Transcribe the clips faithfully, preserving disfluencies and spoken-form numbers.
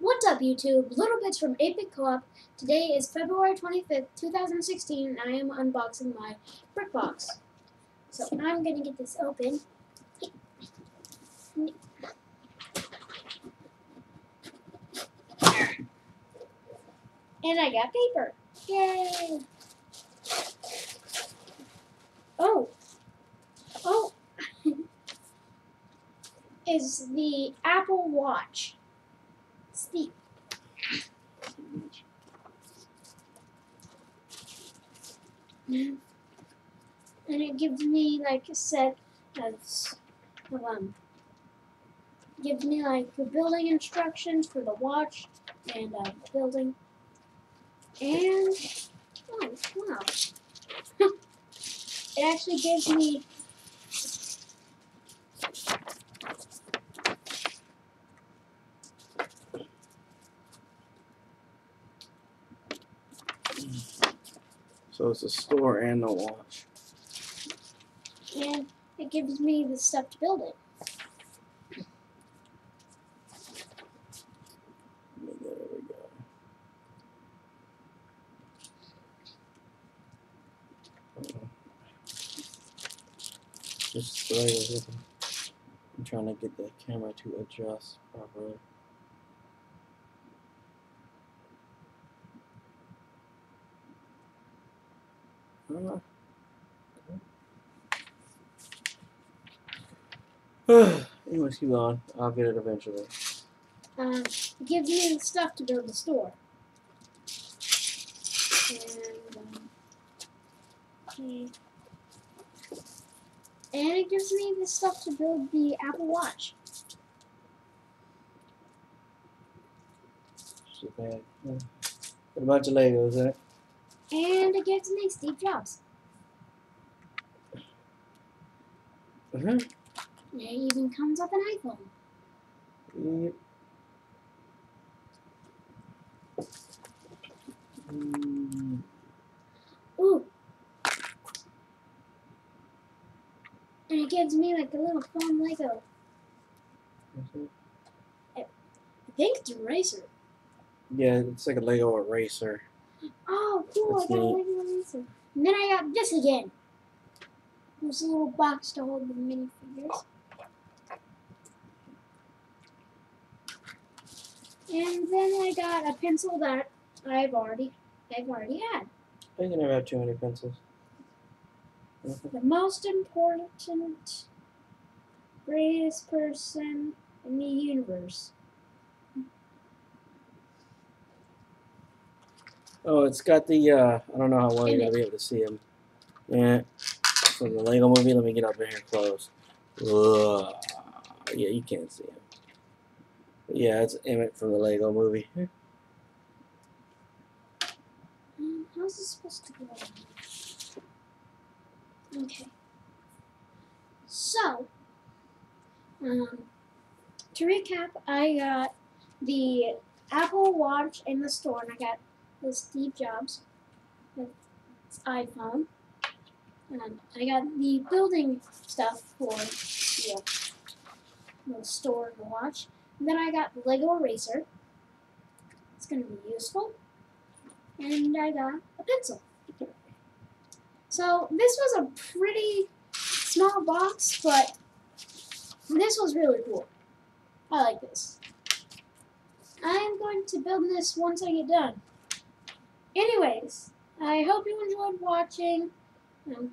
What's up, YouTube? Little Bits from eight-Bit Co-op. Today is February twenty-fifth, two thousand sixteen, and I am unboxing my Brick Box. So I'm going to get this open. And I got paper. Yay! Oh! Oh! It's the Apple Watch. Steve. And it gives me like a set of, hold on, it gives me like the building instructions for the watch and uh, the building. And, oh wow, it actually gives me so it's a store and a watch. And it gives me the stuff to build it. There we go. Uh-oh. Just throw it with them. I'm trying to get the camera to adjust properly. Anyways, keep on. I'll get it eventually. Um, it gives me the stuff to build the store. And, um, and it gives me the stuff to build the Apple Watch. Shit bad. Yeah. Got a bunch of Legos, eh? And it gives me Steve Jobs. Uh-huh. It even comes with an iPhone. Yep. Mm. Ooh. And it gives me like a little foam Lego. Mm-hmm. I think it's an eraser. Yeah, it's like a Lego eraser. Oh, cool, that's I got neat. A Lego eraser. And then I got this again. There's a little box to hold the minifigures. And then I got a pencil that I've already I've already had. I think I never have too many pencils. The most important, greatest person in the universe. Oh, it's got the uh, I don't know how well you're gonna be able to see him. Yeah, from the Lego Movie. Let me get up in here close. Ugh. Yeah, you can't see him. Yeah, it's Emmett from the Lego Movie. Um, how's this supposed to go? Okay. So, um, to recap, I got the Apple Watch in the store, and I got the Steve Jobs, the iPhone, and I got the building stuff for the, the store and the watch. And then I got the Lego eraser. It's going to be useful. And I got a pencil. So this was a pretty small box, but this was really cool. I like this. I am going to build this once I get done. Anyways, I hope you enjoyed watching. Um,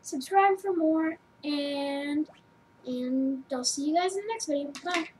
subscribe for more, and, and I'll see you guys in the next video. Bye.